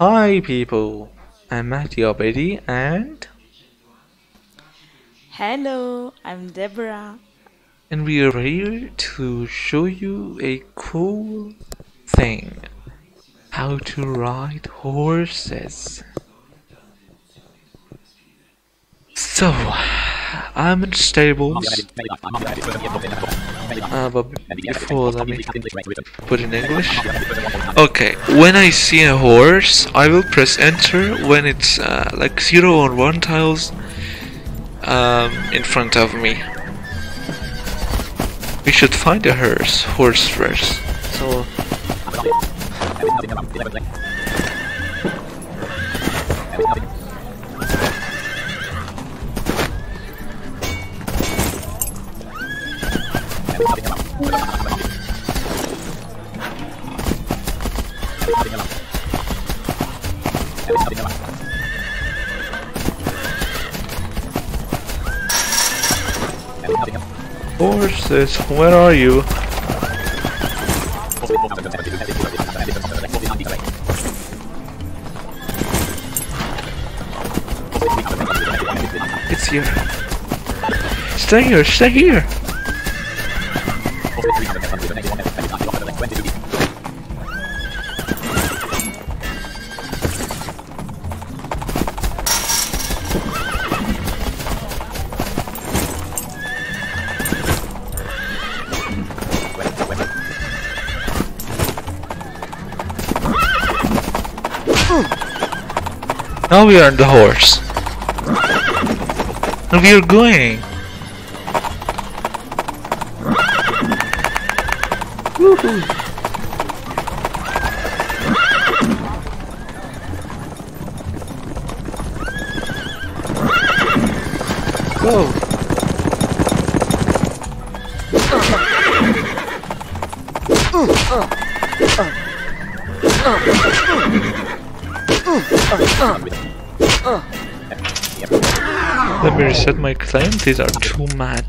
Hi people, I'm Mahdi Abedi and... Hello, I'm Deborah. And we are here to show you a cool thing. How to ride horses. So, I'm in stables. But before, let me put in English. Okay, when I see a horse, I will press enter when it's like 0 or 1 tiles in front of me. We should find a horse first. So. Horses, where are you? It's here. Stay here, stay here! Now we are on the horse. And we are going. Whoa. Let me reset my claim, these are too mad.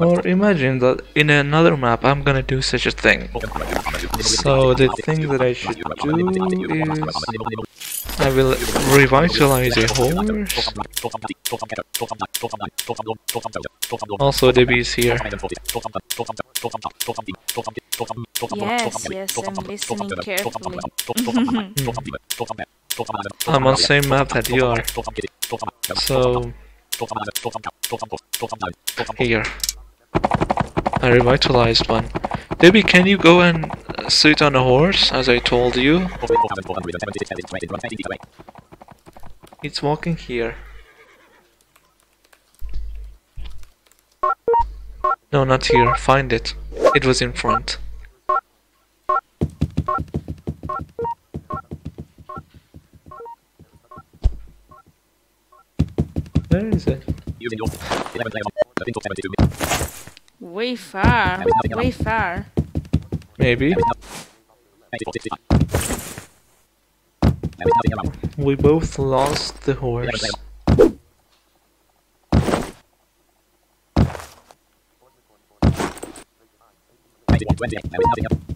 Or imagine that in another map I'm gonna do such a thing. So the thing that I should do is I will revitalize a horse. Also Debbie is here. Yes, I'm listening carefully. I'm on the same map that you are. So... here. I revitalized one. Debbie, can you go and sit on a horse, as I told you? It's walking here. No, not here. Find it. It was in front. Where is it? Way far. Maybe. We both lost the horse.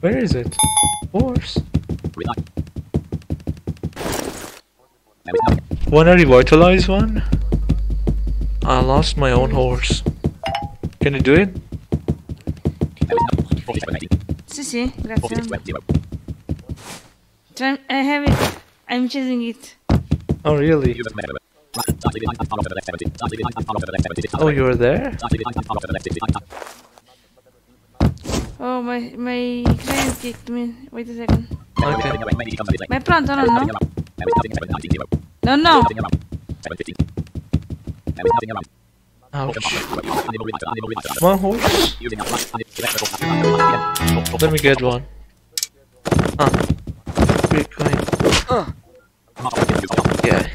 Where is it? Horse? Wanna revitalize one? I lost my own horse. Can you do it? Si, gracias. I have it. I'm chasing it. Oh, really? Oh, you're there? Oh, my client kicked me. Wait a second. Okay. My plant, no. Ouch. One horse? Let me get one. Big coin. Yeah.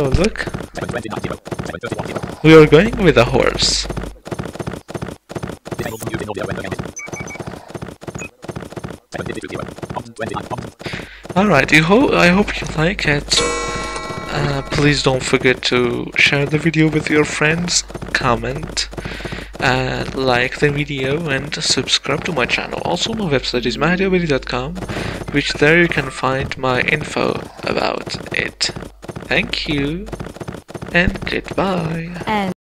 So look, we are going with a horse. Alright, I hope you like it. Please don't forget to share the video with your friends, comment, like the video, and subscribe to my channel. Also, my website is mahdiabedi.com, which there you can find my info about it. Thank you, and goodbye.